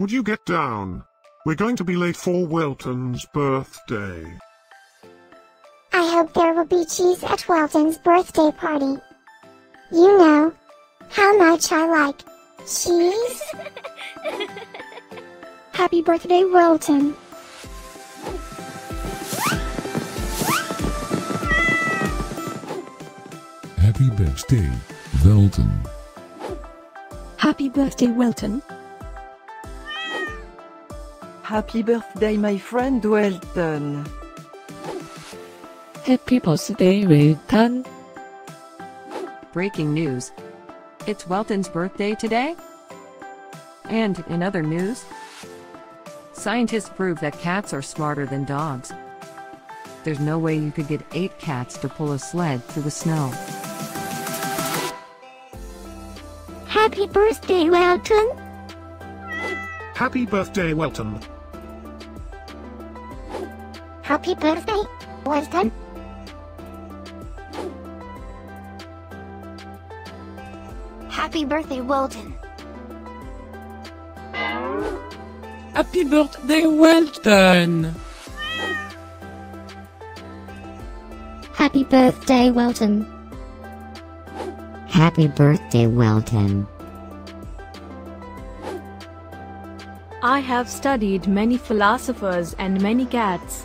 Would you get down? We're going to be late for Wellton's birthday. I hope there will be cheese at Wellton's birthday party. You know how much I like cheese. Happy birthday, Wellton. Happy birthday, Wellton. Happy birthday, Wellton. Happy birthday, my friend Wellton. Happy birthday, Wellton. Breaking news. It's Wellton's birthday today. And in other news, scientists prove that cats are smarter than dogs. There's no way you could get 8 cats to pull a sled through the snow. Happy birthday, Wellton. Happy birthday, Wellton. Happy birthday, Wellton. Happy birthday, Wellton. Happy birthday, Wellton. Happy birthday, Wellton. Happy birthday, Wellton. I have studied many philosophers and many cats.